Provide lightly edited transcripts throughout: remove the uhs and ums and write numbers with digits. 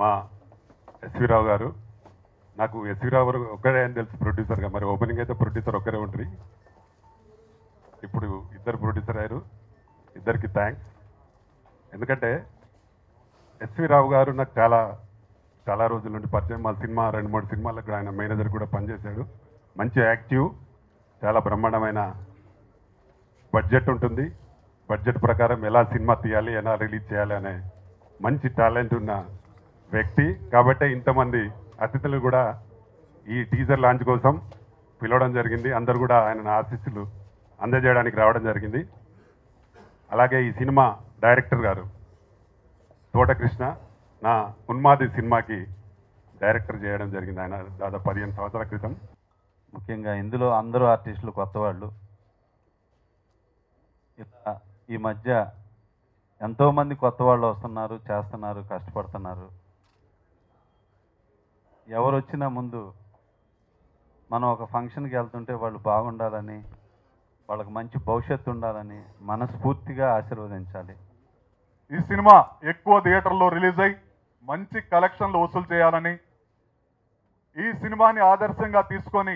మా ఎస్వి రావు గారు. నాకు ఎస్వి రావు ఒక్కడే అని తెలుసు ప్రొడ్యూసర్గా, మరి ఓపెనింగ్ అయితే ప్రొడ్యూసర్ ఒక్కరే ఉంటుంది. ఇప్పుడు ఇద్దరు ప్రొడ్యూసర్ అయ్యారు, ఇద్దరికి థ్యాంక్స్. ఎందుకంటే ఎస్వి రావు గారు నాకు చాలా చాలా రోజుల నుండి పరిచయం. మా సినిమా 2-3 సినిమాలకు ఆయన మేనేజర్ కూడా పనిచేశాడు. మంచి యాక్టివ్, చాలా బ్రహ్మాండమైన బడ్జెట్ ఉంటుంది. బడ్జెట్ ప్రకారం ఎలా సినిమా తీయాలి, ఎలా రిలీజ్ చేయాలి అనే మంచి టాలెంట్ ఉన్న వ్యక్తి. కాబట్టి ఇంతమంది అతిథులు కూడా ఈ టీజర్ లాంచ్ కోసం పిలవడం జరిగింది. అందరు కూడా ఆయన ఆశీస్సులు అందజేయడానికి రావడం జరిగింది. అలాగే ఈ సినిమా డైరెక్టర్ గారు తోట కృష్ణ నా ఉన్మాది సినిమాకి డైరెక్టర్ చేయడం జరిగింది. ఆయన దాదాపు 15 సంవత్సరాల క్రితం. ముఖ్యంగా ఇందులో అందరూ ఆర్టిస్టులు కొత్త వాళ్ళు. ఇలా ఈ మధ్య ఎంతోమంది కొత్త వాళ్ళు వస్తున్నారు, చేస్తున్నారు, కష్టపడుతున్నారు. ఎవరు వచ్చినా ముందు మనం ఒక ఫంక్షన్కి వెళ్తుంటే వాళ్ళు బాగుండాలని, వాళ్ళకి మంచి భవిష్యత్తు ఉండాలని మనస్ఫూర్తిగా ఆశీర్వదించాలి. ఈ సినిమా ఎక్కువ థియేటర్లో రిలీజ్ అయ్యి మంచి కలెక్షన్లు వసూలు చేయాలని, ఈ సినిమాని ఆదర్శంగా తీసుకొని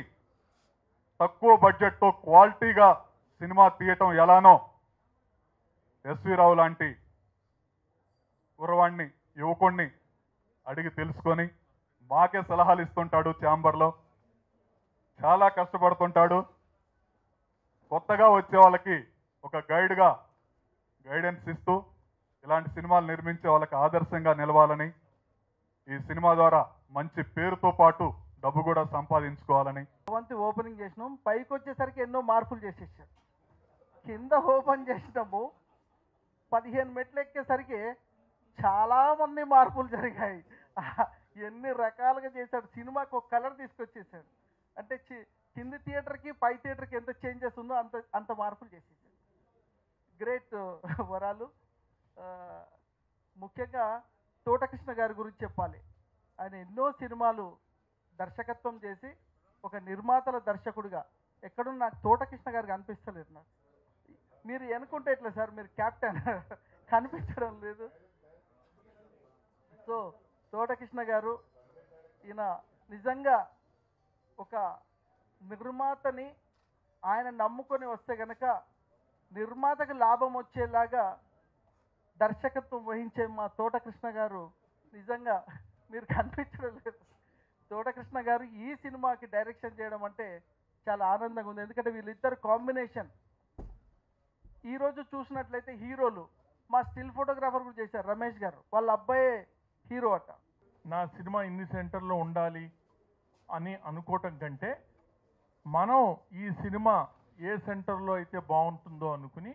తక్కువ బడ్జెట్తో క్వాలిటీగా సినిమా తీయటం ఎలానో ఎస్వి రావు లాంటి కుర్రవాణ్ణి, యువకుణ్ణి అడిగి తెలుసుకొని, మాకే సలహాలు ఇస్తుంటాడు. ఛాంబర్లో చాలా కష్టపడుతుంటాడు. కొత్తగా వచ్చే వాళ్ళకి ఒక గైడ్గా గైడెన్స్ ఇస్తూ ఇలాంటి సినిమాలు నిర్మించే వాళ్ళకి ఆదర్శంగా నిలవాలని, ఈ సినిమా ద్వారా మంచి పేరుతో పాటు డబ్బు కూడా సంపాదించుకోవాలని ఓపెనింగ్ చేసినాం. పైకి వచ్చేసరికి ఎన్నో మార్పులు చేసేసారు. కింద ఓపెన్ చేసినాము, 15 మెట్లు ఎక్కేసరికి చాలామంది మార్పులు జరిగాయి. ఎన్ని రకాలుగా చేశాడు. సినిమాకు ఒక కలర్ తీసుకొచ్చేసాడు. అంటే కింది థియేటర్కి పై థియేటర్కి ఎంత చేంజెస్ ఉందో అంత మార్పులు చేసేసాడు. గ్రేట్ వరాలు. ముఖ్యంగా తోటకృష్ణ గారి గురించి చెప్పాలి. ఆయన ఎన్నో సినిమాలు దర్శకత్వం చేసి ఒక నిర్మాతల దర్శకుడిగా ఎక్కడున్న నాకు తోటకృష్ణ గారు కనిపిస్తలేదు. నాకు మీరు అనుకుంటే ఎట్లా సార్, మీరు క్యాప్టెన్, కనిపించడం లేదు. సో తోటకృష్ణ గారు ఈయన నిజంగా ఒక నిర్మాతని ఆయన నమ్ముకొని వస్తే కనుక నిర్మాతకు లాభం వచ్చేలాగా దర్శకత్వం వహించే మా తోటకృష్ణ గారు నిజంగా మీరు కనిపించడం లేదు. తోటకృష్ణ గారు ఈ సినిమాకి డైరెక్షన్ చేయడం అంటే చాలా ఆనందంగా ఉంది. ఎందుకంటే వీళ్ళిద్దరు కాంబినేషన్ ఈరోజు చూసినట్లయితే హీరోలు. మా స్టిల్ ఫోటోగ్రాఫర్ కూడా చేశారు రమేష్ గారు, వాళ్ళ అబ్బాయే హీరో అట. నా సినిమా ఇన్ని సెంటర్లో ఉండాలి అని అనుకోవటం కంటే మనం ఈ సినిమా ఏ సెంటర్లో అయితే బాగుంటుందో అనుకుని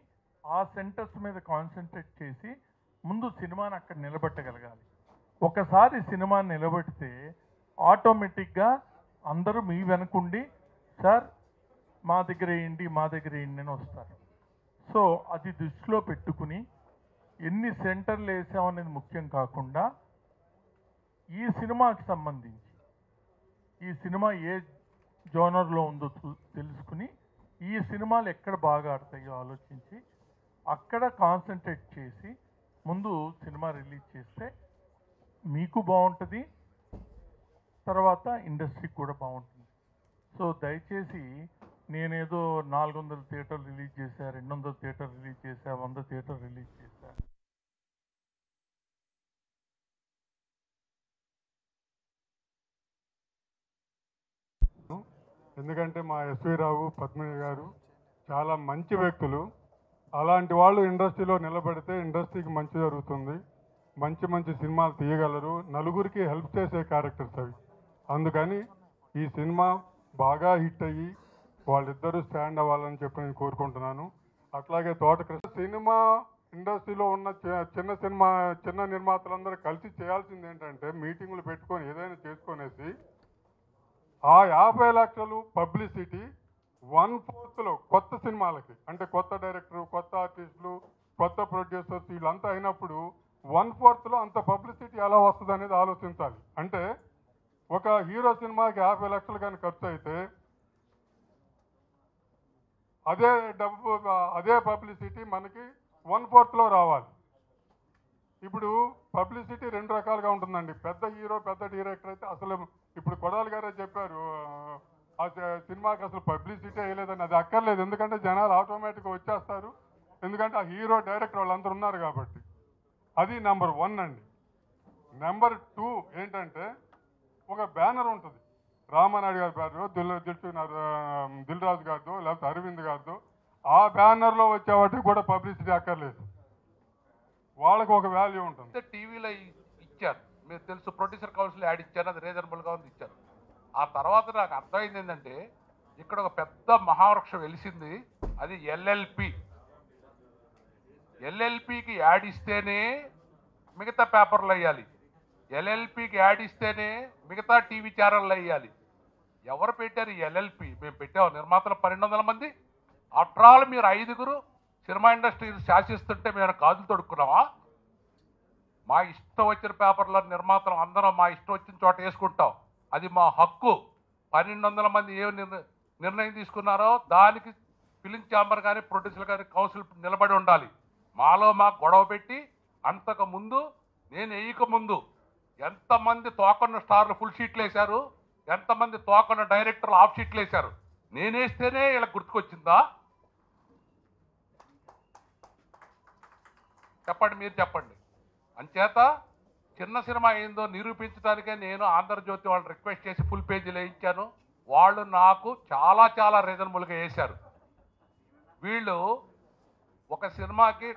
ఆ సెంటర్స్ మీద కాన్సన్ట్రేట్ చేసి ముందు సినిమాని అక్కడ నిలబెట్టగలగాలి. ఒకసారి సినిమాని నిలబెడితే ఆటోమేటిక్గా అందరూ మీ వెనకుండి సార్ మా దగ్గర ఏంటి మా దగ్గర ఏంటి అని వస్తారు. సో అది దృష్టిలో పెట్టుకుని ఎన్ని సెంటర్లు వేసామనేది ముఖ్యం కాకుండా ఈ సినిమాకి సంబంధించి ఈ సినిమా ఏ జోనర్లో ఉందో తెలుసుకుని ఈ సినిమాలు ఎక్కడ బాగా ఆడతాయో ఆలోచించి అక్కడ కాన్సన్ట్రేట్ చేసి ముందు సినిమా రిలీజ్ చేస్తే మీకు బాగుంటుంది, తర్వాత ఇండస్ట్రీకి కూడా బాగుంటుంది. సో దయచేసి నేనేదో 400 థియేటర్లు రిలీజ్ చేశా, 200 థియేటర్ రిలీజ్ చేశా, 100 థియేటర్ రిలీజ్ చేశా, ఎందుకంటే మా ఎస్వి రావు పద్మిని గారు చాలా మంచి వ్యక్తులు. అలాంటి వాళ్ళు ఇండస్ట్రీలో నిలబెడితే ఇండస్ట్రీకి మంచి జరుగుతుంది, మంచి మంచి సినిమాలు తీయగలరు, నలుగురికి హెల్ప్ చేసే క్యారెక్టర్స్ అవి. అందుకని ఈ సినిమా బాగా హిట్ అయ్యి వాళ్ళిద్దరూ స్టాండ్ అవ్వాలని చెప్పి నేను కోరుకుంటున్నాను. అట్లాగే తోటకృష్ణ సినిమా ఇండస్ట్రీలో ఉన్న చిన్న నిర్మాతలందరూ కలిసి చేయాల్సింది ఏంటంటే మీటింగులు పెట్టుకొని ఏదైనా చేసుకునేసి ఆ 50 లక్షలు పబ్లిసిటీ 1/4 కొత్త సినిమాలకి, అంటే కొత్త డైరెక్టరు, కొత్త ఆర్టిస్టులు, కొత్త ప్రొడ్యూసర్స్ వీళ్ళంతా అయినప్పుడు 1/4 అంత పబ్లిసిటీ ఎలా వస్తుంది అనేది ఆలోచించాలి. అంటే ఒక హీరో సినిమాకి 50 లక్షలు కానీ ఖర్చు అయితే అదే డబ్బు, అదే పబ్లిసిటీ మనకి 1/4 రావాలి. ఇప్పుడు పబ్లిసిటీ రెండు రకాలుగా ఉంటుందండి. పెద్ద హీరో పెద్ద డైరెక్టర్ అయితే అసలు ఇప్పుడు కొడాలి గారే చెప్పారు ఆ సినిమాకి అసలు పబ్లిసిటీ వేయలేదని. అది అక్కర్లేదు, ఎందుకంటే జనాలు ఆటోమేటిక్గా వచ్చేస్తారు, ఎందుకంటే ఆ హీరో డైరెక్టర్ వాళ్ళందరూ ఉన్నారు కాబట్టి. అది నెంబర్ వన్ అండి. నెంబర్ టూ ఏంటంటే ఒక బ్యానర్ ఉంటుంది, రామానాయుడు గారి బ్యానరు, దిల్రాజు గారితో, లేకపోతే అరవింద్ గారితో. ఆ బ్యానర్లో వచ్చే వాటికి కూడా పబ్లిసిటీ అక్కర్లేదు, వాళ్ళకు ఒక వాల్యూ ఉంటుంది. టీవీలో ఇచ్చారు, మీరు తెలుసు, ప్రొడ్యూసర్ కౌన్సిల్ యాడ్ ఇచ్చారు, అది రీజనబుల్గా ఉంది ఇచ్చారు. ఆ తర్వాత నాకు అర్థమైంది ఏంటంటే ఇక్కడ ఒక పెద్ద మహావృక్షం వెలిసింది, అది ఎల్ఎల్పి. ఎల్ఎల్పికి యాడ్ ఇస్తేనే మిగతా పేపర్లు వేయాలి, ఎల్ఎల్పికి యాడ్ ఇస్తేనే మిగతా టీవీ ఛానళ్ళు వేయాలి. ఎవరు పెట్టారు ఎల్ఎల్పి? మేము పెట్టాము, నిర్మాతలు 1200 మంది. ఆఫ్టర్ ఆల్ మీరు 5గురు సినిమా ఇండస్ట్రీ శాసిస్తుంటే మేము కాదులు తొడుక్కున్నామా? మా ఇష్టం వచ్చిన పేపర్ల నిర్మాతలు అందరం మా ఇష్టం వచ్చిన చోట వేసుకుంటాం, అది మా హక్కు. 1200 మంది ఏ నిర్ణయం తీసుకున్నారో దానికి ఫిలిం ఛాంబర్ కానీ ప్రొడ్యూసర్ కానీ కౌన్సిల్ నిలబడి ఉండాలి. మాలో మాకు గొడవ పెట్టి అంతకుముందు, నేను వేయకముందు ఎంతమంది తోకన్న స్టార్లు ఫుల్ షీట్లు వేశారు, ఎంతమంది తోకన్న డైరెక్టర్లు ఆఫ్ షీట్లు వేశారు. నేనేస్తేనే ఇలా గుర్తుకొచ్చిందా? చెప్పండి, మీరు చెప్పండి. అంచేత చిన్న సినిమా ఏందో నిరూపించడానికే నేను ఆంధ్రజ్యోతి వాళ్ళు రిక్వెస్ట్ చేసి ఫుల్ పేజీలు వేయించాను. వాళ్ళు నాకు చాలా చాలా రీజనబుల్గా వేశారు. వీళ్ళు ఒక సినిమాకి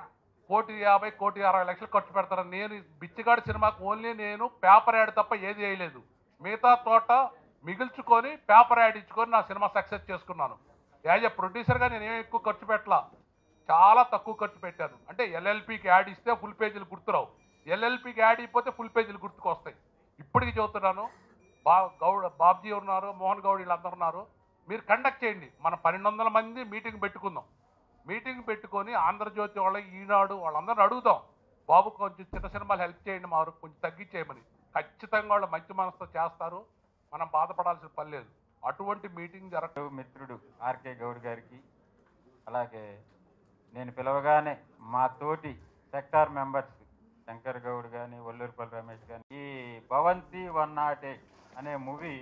1,50,1,60,00,000 ఖర్చు పెడతారు. నేను బిచ్చిగాడి సినిమాకు ఓన్లీ నేను పేపర్ యాడ్ తప్ప ఏది వేయలేదు, మిగతా తోట మిగిల్చుకొని పేపర్ యాడ్ ఇచ్చుకొని నా సినిమా సక్సెస్ చేసుకున్నాను. యాజ్ ఎ ప్రొడ్యూసర్గా నేనేం ఎక్కువ ఖర్చు పెట్టలా, చాలా తక్కువ ఖర్చు పెట్టాను. అంటే ఎల్ఎల్పికి యాడ్ ఇస్తే ఫుల్ పేజీలు గుర్తురావు, ఎల్ఎల్పికి యాడ్ అయిపోతే ఫుల్ పేజీలు గుర్తుకొస్తాయి. ఇప్పటికీ చెబుతున్నాను, బాబ్జీ ఉన్నారు, మోహన్ గౌడ్, వీళ్ళందరూ ఉన్నారు. మీరు కండక్ట్ చేయండి, మనం 1200 మంది మీటింగ్ పెట్టుకుందాం. మీటింగ్ పెట్టుకొని ఆంధ్రజ్యోతి వాళ్ళ, ఈనాడు వాళ్ళందరిని అడుగుదాం, బాబు కొంచెం చిన్న సినిమాలు హెల్ప్ చేయండి, మాకు కొంచెం తగ్గించేయమని. ఖచ్చితంగా వాళ్ళు మంచి మనసుతో చేస్తారు, మనం బాధపడాల్సిన పని లేదు. అటువంటి మీటింగ్ జరగదు. మిత్రుడు ఆర్కే గౌడ్ గారికి, అలాగే నేను పిలవగానే మా తోటి సెక్టార్ మెంబర్స్ శంకర్ గౌడ్ కానీ, ఒల్లూరుపల్లి రమేష్ కానీ, ఈ భవంతి 108 అనే మూవీ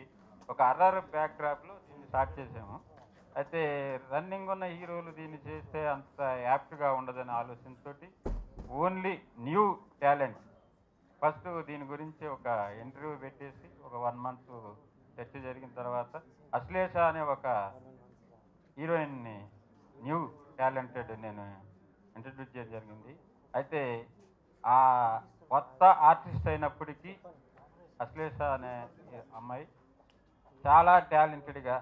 ఒక అర్రర్ బ్యాక్డ్రాప్లో దీన్ని స్టార్ట్ చేసాము. అయితే రన్నింగ్ ఉన్న హీరోలు దీన్ని చేస్తే అంత యాప్ట్గా ఉండదనే ఆలోచనతో ఓన్లీ న్యూ టాలెంట్ ఫస్ట్ దీని గురించి ఒక ఇంటర్వ్యూ పెట్టేసి ఒక 1 మంత్ చర్చ జరిగిన తర్వాత అశ్లేష అనే ఒక హీరోయిన్ని న్యూ టాలెంటెడ్ నేను ఇంట్రడ్యూస్ చేయడం జరిగింది. అయితే ఆ కొత్త ఆర్టిస్ట్ అయినప్పటికీ అశ్లేష అనే అమ్మాయి చాలా టాలెంటెడ్గా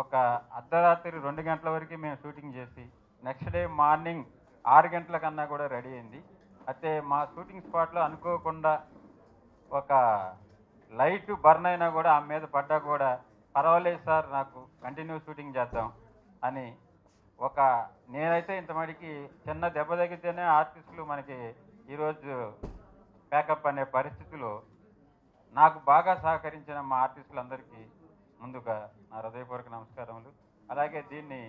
ఒక అర్ధరాత్రి 2 గంటల వరకు మేము షూటింగ్ చేసి నెక్స్ట్ డే మార్నింగ్ 6 గంటల కన్నా కూడా రెడీ అయింది. అయితే మా షూటింగ్ స్పాట్లో అనుకోకుండా ఒక లైట్ బర్న్ అయినా కూడా ఆమె మీద పడ్డా కూడా పర్వాలేదు సార్, నాకు కంటిన్యూ షూటింగ్ చేద్దాం అని. ఒక నేనైతే ఇంతమటికి చిన్న దెబ్బ తగ్గితేనే ఆర్టిస్టులు మనకి ఈరోజు ప్యాకప్ అనే పరిస్థితిలో నాకు బాగా సహకరించిన మా ఆర్టిస్టులందరికీ ముందుగా నా హృదయపూర్వక నమస్కారములు. అలాగే దీన్ని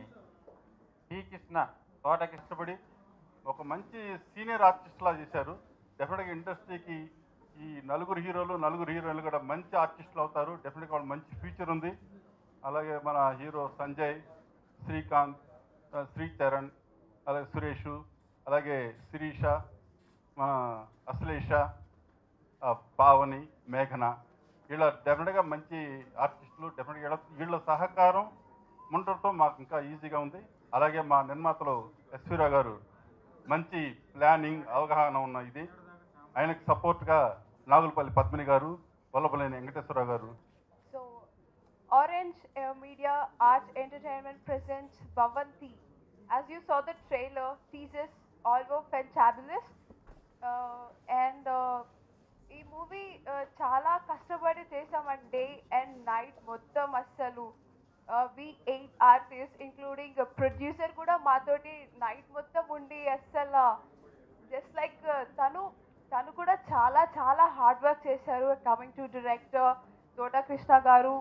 తోటకి ఇష్టపడి ఒక మంచి సీనియర్ ఆర్టిస్ట్లా చేశారు. డెఫినెట్గా ఇండస్ట్రీకి ఈ 4 హీరోలు 4 హీరోయిన్లు కూడా మంచి ఆర్టిస్టులు అవుతారు. డెఫినెట్గా వాళ్ళు మంచి ఫ్యూచర్ ఉంది. అలాగే మన హీరో సంజయ్, శ్రీకాంత్, శ్రీచరణ్, అలాగే సురేష్, అలాగే శిరీష, మన అశ్లేష, పావని, మేఘన, వీళ్ళ డెఫినెట్గా మంచి ఆర్టిస్టులు. డెఫినెట్గా వీళ్ళ సహకారం ఉండటంతో మాకు ఇంకా ఈజీగా ఉంది. అలాగే మా నిర్మాతలు ఎస్వి రావు గారు మంచి ప్లానింగ్ అవగాహన ఉన్న ఇది, ఆయనకు సపోర్ట్గా నాగులపల్లి పద్మిని గారు, వల్లభనేని వెంకటేశ్వరరావు గారు. So orange media arts entertainment presents Bhavanthi. As you saw the trailer, teasers all were fantabulous. And ఈ మూవీ చాలా కష్టపడి చేసామండి, డే అండ్ నైట్ మొత్తం. అస్సలు వి 8 ఆర్టిస్ట్ ఇంక్లూడింగ్ ప్రొడ్యూసర్ కూడా మాతోటి నైట్ మొత్తం ఉండి, అస్సలు జస్ట్ లైక్ తను కూడా చాలా చాలా హార్డ్ వర్క్ చేశారు. Coming to director Thota Krishna గారు,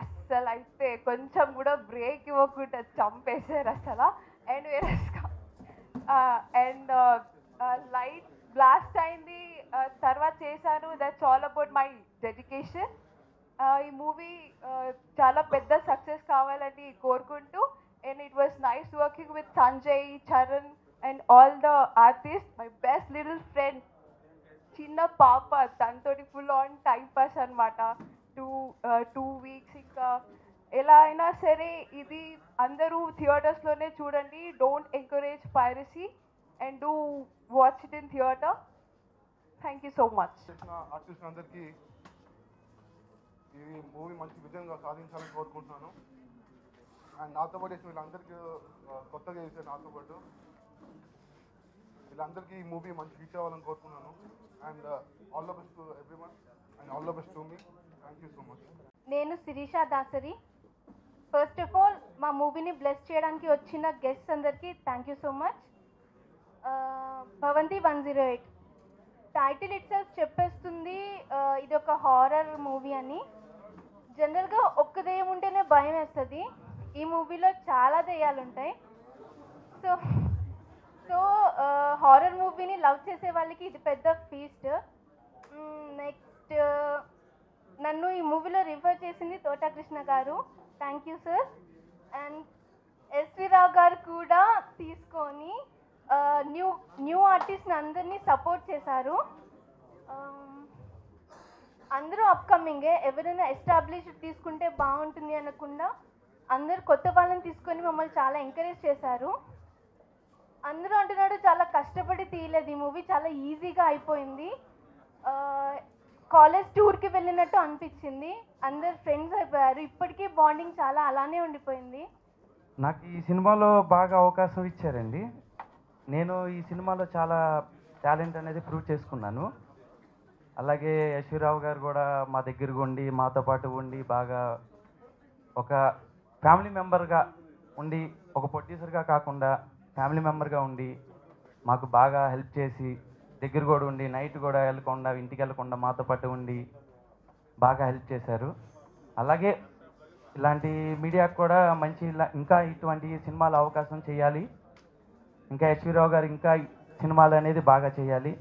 అస్సలు అయితే కొంచెం కూడా బ్రేక్ ఇవ్వకుండా చంపేశారు అస్సలు. అండ్ లైట్ బ్లాస్ట్ అయింది, सर्वा चेसानु. That's all about my dedication. ఈ మూవీ చాలా పెద్ద సక్సెస్ కావాలని కోరుకుంటూ and it was nice working with Sanjay, Charan and all the artists. My best little friend చిన్న పాప తనతోటి ఫుల్ ఆన్ టైం పాస్ అన్నమాట. టూ వీక్స్ ఇంకా ఎలా అయినా సరే ఇది అందరూ థియేటర్స్లోనే చూడండి. Don't encourage piracy and do watch it in theatre. Thank you so much. Artist అందరికీ ఈ మూవీ మంచి విజయంగా సాధించాలని కోరుకుంటున్నాను. అండ్ నాతో పాటు వీళ్ళందరికీ కొత్తగా చేసే నాతో పాటు వీళ్ళందరికీ ఈ మూవీ మంచి రీచ్ అవ్వాలని కోరుకున్నాను. And all the best to everyone and all the best to మీ. Thank you so much. నేను Sirisha Dasari. First of all మా మూవీని బ్లెస్ చేయడానికి వచ్చిన గెస్ట్స్ అందరికీ థ్యాంక్ యూ సో మచ్. భవంతి 108 టైటిల్ ఇట్సెల్ఫ్ చెప్పేస్తుంది ఇది ఒక హారర్ మూవీ అని. జనరల్గా ఒక్క దెయ్యం ఉంటేనే భయం వేస్తుంది. ఈ మూవీలో చాలా దెయ్యాలు ఉంటాయి. సో హారర్ మూవీని లవ్ చేసే వాళ్ళకి ఇది పెద్ద ఫీస్ట్. నెక్స్ట్ నన్ను ఈ మూవీలో రిఫర్ చేసింది తోటా కృష్ణ గారు. Thank you sir. And SV Rao గారు కూడా తీసుకొని న్యూ ఆర్టిస్ట్ని అందరినీ సపోర్ట్ చేశారు. అందరూ అప్కమింగే, ఎవరైనా ఎస్టాబ్లిష్డ్ తీసుకుంటే బాగుంటుంది అనకుండా అందరూ కొత్త వాళ్ళని తీసుకొని మమ్మల్ని చాలా ఎంకరేజ్ చేశారు. అందరూ అంటున్నాడు చాలా కష్టపడి తీయలేదు ఈ మూవీ, చాలా ఈజీగా అయిపోయింది. కాలేజ్ టూర్కి వెళ్ళినట్టు అనిపించింది. అందరు ఫ్రెండ్స్ అయిపోయారు. ఇప్పటికీ బాండింగ్ చాలా అలానే ఉండిపోయింది. నాకు ఈ సినిమాలో బాగా అవకాశం ఇచ్చారండి. నేను ఈ సినిమాలో చాలా టాలెంట్ అనేది ప్రూవ్ చేసుకున్నాను. అలాగే యశ్వరావు గారు కూడా మా దగ్గరకు ఉండి మాతో పాటు ఉండి బాగా ఒక ఫ్యామిలీ మెంబర్గా ఉండి, ఒక ప్రొడ్యూసర్గా కాకుండా ఫ్యామిలీ మెంబర్గా ఉండి మాకు బాగా హెల్ప్ చేసి, దగ్గర కూడా ఉండి నైట్ కూడా వెళ్ళకుండా ఇంటికి వెళ్ళకుండా మాతో పాటు ఉండి బాగా హెల్ప్ చేశారు. అలాగే ఇలాంటి మీడియాకు కూడా మంచి ఇంకా ఇటువంటి సినిమాల అవకాశం చేయాలి. ఇంకా ఎస్వీరావు గారు ఇంకా సినిమాలు అనేది బాగా చేయాలి.